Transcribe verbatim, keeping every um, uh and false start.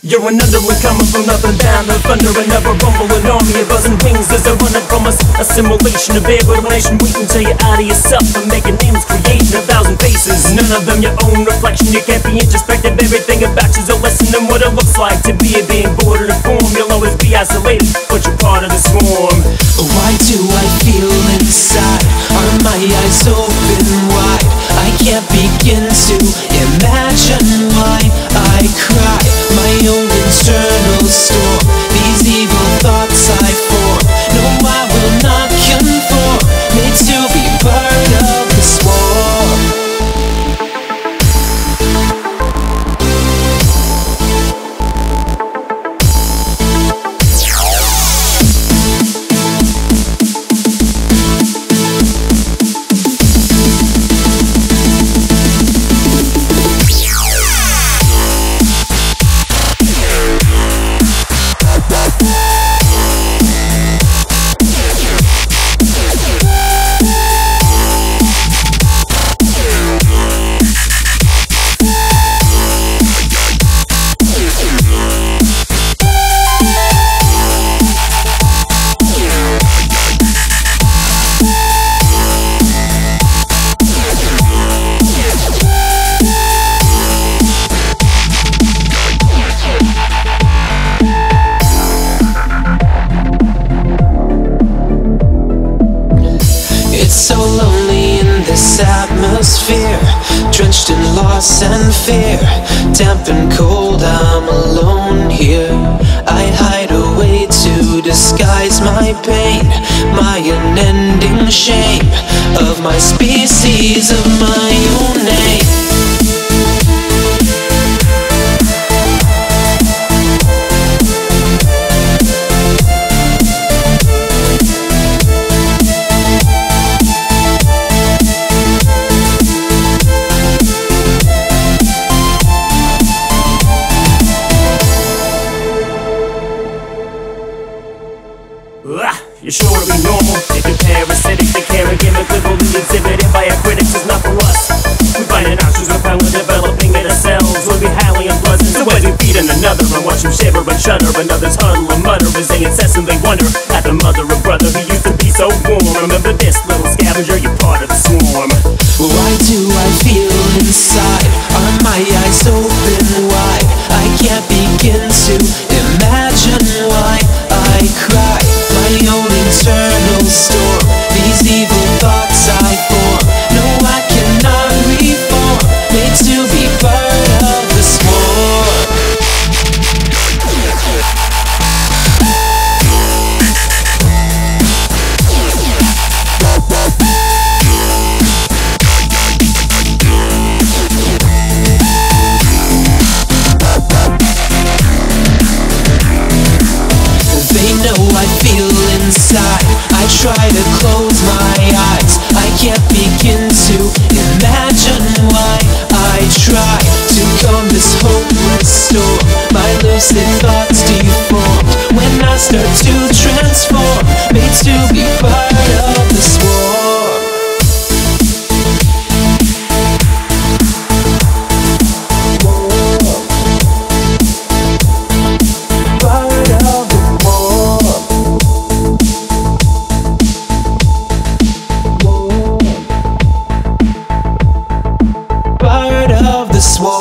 You're another one coming from nothing down the thunder, another rumbling army of buzzing wings as I run up from us. A simulation of aberration, we can tell you out of yourself. I'm making names, creating a thousand faces, none of them your own reflection. You can't be introspective, everything about you's a lesson in what it looks like to be a being bored of the form. You'll always be isolated, but you're part of the swarm. Why do I feel inside? Are my eyes open wide? I can't begin to imagine why I cry. My own internal storm, these evil thoughts I form. No, I will not conform, made to be part of the swarm. So lonely in this atmosphere, drenched in loss and fear, damp and cold, I'm alone here. I hide away to disguise my pain, my unending shame of my species, of my own name. You're sure to be normal if you're parasitic. The care again, a liberally exhibited by our critics is not for us. We find an options, we find we're developing in ourselves. We'll be highly unpleasant, so as we feed in another and watch him shiver and shudder, and others huddle and mutter as they incessantly wonder at the mother or brother who used to be so warm. Remember this little scavenger, you're part of the swarm. Why do I feel inside? Are my eyes open wide? I can't begin to imagine why I cry. My own internal storm, these evil thoughts I form. No, I cannot reform, made to be part of the swarm. Inside, I try to close my eyes, I can't begin to imagine why I try to calm this hopeless storm. My lucid thoughts deformed when I start to transform, made to be part of the swarm. Part of the swarm.